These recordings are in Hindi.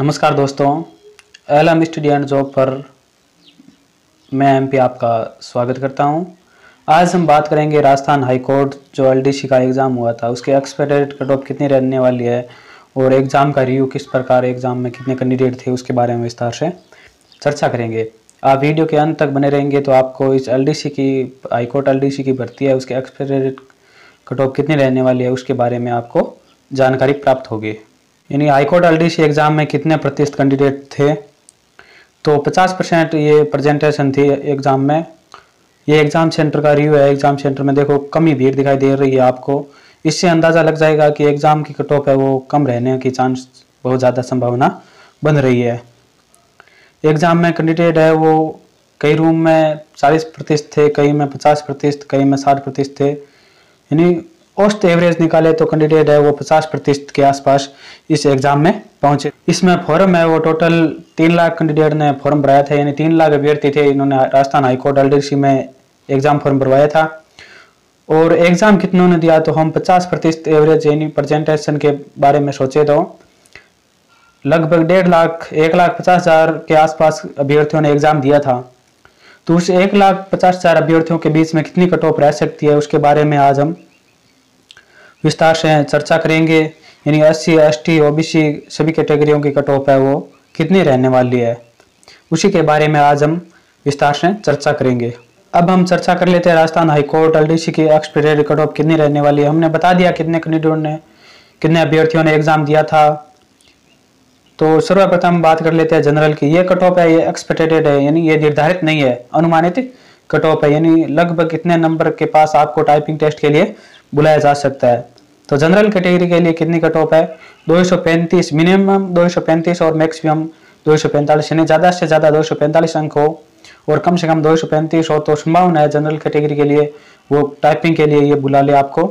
नमस्कार दोस्तों, एलम स्टडी एंड जॉब पर मैं एमपी आपका स्वागत करता हूं। आज हम बात करेंगे राजस्थान हाई कोर्ट जो एलडीसी का एग्ज़ाम हुआ था उसके एक्सपेक्टेड कट ऑफ कितनी रहने वाली है और एग्ज़ाम का रिव्यू किस प्रकार, एग्ज़ाम में कितने कैंडिडेट थे उसके बारे में विस्तार से चर्चा करेंगे। आप वीडियो के अंत तक बने रहेंगे तो आपको इस एलडीसी की, हाई कोर्ट एलडीसी की भर्ती है उसके एक्सपेक्टेड कट ऑफ कितनी रहने वाली है उसके बारे में आपको जानकारी प्राप्त होगी। यानी हाईकोर्ट एलडीसी एग्ज़ाम में कितने प्रतिशत कैंडिडेट थे, तो 50% ये प्रेजेंटेशन थी एग्ज़ाम में। ये एग्ज़ाम सेंटर का रिव्यू है। एग्ज़ाम सेंटर में देखो कमी भीड़ दिखाई दे रही है आपको, इससे अंदाज़ा लग जाएगा कि एग्ज़ाम की कट ऑफ है वो कम रहने की चांस, बहुत ज़्यादा संभावना बन रही है। एग्ज़ाम में कैंडिडेट है वो कई रूम में 40% थे, कई में 50%, कई में 60% थे। यानी औसत एवरेज निकाले तो कैंडिडेट है वो 50% के आसपास इस एग्ज़ाम में पहुंचे। इसमें फॉर्म है वो टोटल 3 लाख कैंडिडेट ने फॉर्म भराया था, यानी 3 लाख अभ्यर्थी थे, इन्होंने राजस्थान हाईकोर्ट एलडीसी में एग्ज़ाम फॉर्म भरवाया था। और एग्ज़ाम कितनों ने दिया, तो हम 50% एवरेज यानी प्रेजेंटेशन के बारे में सोचे तो लगभग 1.5 लाख, 1,50,000 के आसपास अभ्यर्थियों ने एग्ज़ाम दिया था। तो उस 1,50,000 अभ्यर्थियों के बीच में कितनी कट ऑफ रह सकती है उसके बारे में आज हम विस्तार से चर्चा करेंगे। यानी SC, ST, OBC सभी कैटेगरियों की कट ऑफ है वो कितनी रहने वाली है उसी के बारे में आज हम विस्तार से चर्चा करेंगे। अब हम चर्चा कर लेते हैं राजस्थान हाईकोर्ट एलडीसी की एक्सपेक्टेड कट ऑफ कितनी रहने वाली है। हमने बता दिया कितने कैंडिडेट ने, कितने अभ्यर्थियों ने एग्ज़ाम दिया था। तो सर्वप्रथम बात कर लेते हैं जनरल की। ये कट ऑफ है ये एक्सपेक्टेड है, यानी ये निर्धारित नहीं है, अनुमानित कट ऑफ है, यानी लगभग कितने नंबर के पास आपको टाइपिंग टेस्ट के लिए बुलाया जा सकता है। तो जनरल कैटेगरी के लिए कितनी कट ऑफ है, 235, मिनिमम 235 और मैक्सिमम 245, यानी ज़्यादा से ज़्यादा 245 अंक हो और कम से कम 235 हो तो संभावना है जनरल कैटेगरी के लिए वो टाइपिंग के लिए ये बुला ले आपको।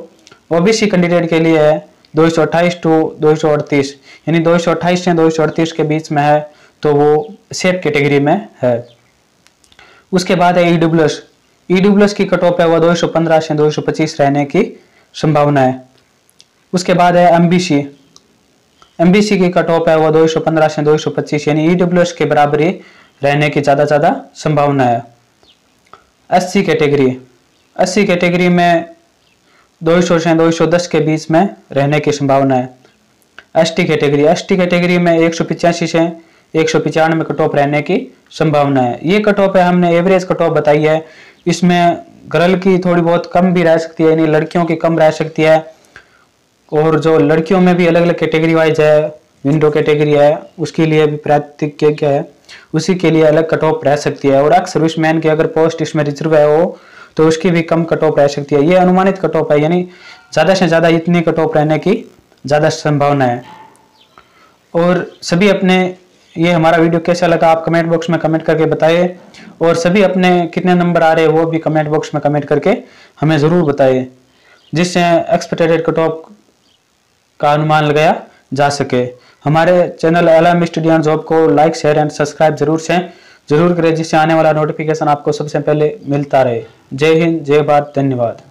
ओबीसी कैंडिडेट के लिए है 228 to 238, यानी 228 से 238 के बीच में है तो वो सेफ कैटेगरी में है। उसके बाद है ई डब्ल्यू एस की कट ऑफ है वह 215 से 225 रहने की संभावना है। उसके बाद है एमबीसी की कट ऑफ है वो 215 से 225, यानी EWS के बराबर ही रहने की ज़्यादा संभावना है। एससी कैटेगरी में 200 से 210 के बीच में रहने की संभावना है। एसटी कैटेगरी में 185 से 195 कट ऑफ रहने की संभावना है। ये कट ऑफ है हमने एवरेज कट ऑफ बताई है। इसमें गर्ल की थोड़ी बहुत कम भी रह सकती है, यानी लड़कियों की कम रह सकती है। और जो लड़कियों में भी अलग अलग कैटेगरी वाइज है, विंडो कैटेगरी है उसके लिए भी प्राथमिक है, उसी के लिए अलग कट ऑफ रह सकती है। और एक्स सर्विसमैन की अगर पोस्ट इसमें रिजर्व है हो तो उसकी भी कम कट ऑफ रह सकती है। ये अनुमानित कट ऑफ है, यानी ज़्यादा से ज़्यादा इतनी कट ऑफ रहने की ज़्यादा संभावना है। और सभी अपने, ये हमारा वीडियो कैसा लगा आप कमेंट बॉक्स में कमेंट करके बताएं, और सभी अपने कितने नंबर आ रहे हैं वो भी कमेंट बॉक्स में कमेंट करके हमें ज़रूर बताएं, जिससे एक्सपेक्टेड कट ऑफ का अनुमान लगाया जा सके। हमारे channel LM study and job को लाइक, शेयर एंड सब्सक्राइब जरूर करें, जिससे आने वाला नोटिफिकेशन आपको सबसे पहले मिलता रहे। जय हिंद, जय भारत, धन्यवाद।